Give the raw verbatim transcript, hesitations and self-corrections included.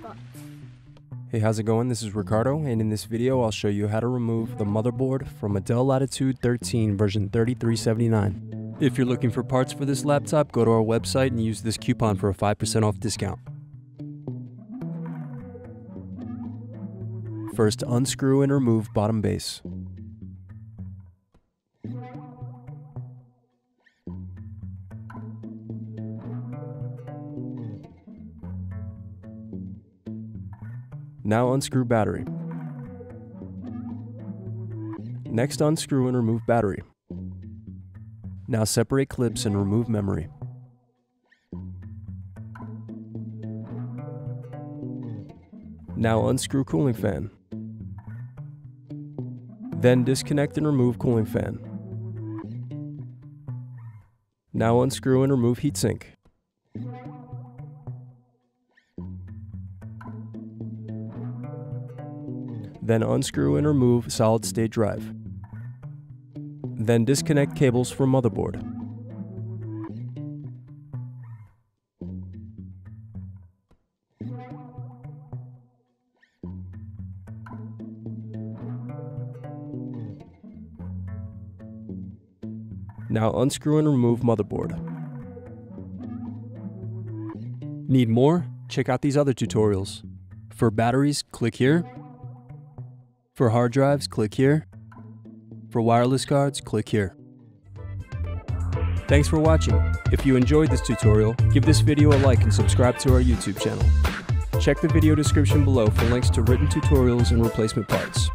spot. Hey, how's it going? This is Ricardo, and in this video I'll show you how to remove the motherboard from a Dell Latitude thirteen version thirty-three seventy-nine. If you're looking for parts for this laptop, go to our website and use this coupon for a five percent off discount. First, unscrew and remove bottom base. Now unscrew battery. Next, unscrew and remove battery. Now separate clips and remove memory. Now unscrew cooling fan. Then disconnect and remove cooling fan. Now unscrew and remove heatsink. Then unscrew and remove solid state drive. Then disconnect cables from motherboard. Now unscrew and remove motherboard. Need more? Check out these other tutorials. For batteries, click here. For hard drives, click here. For wireless cards, click here. Thanks for watching. If you enjoyed this tutorial, give this video a like and subscribe to our YouTube channel. Check the video description below for links to written tutorials and replacement parts.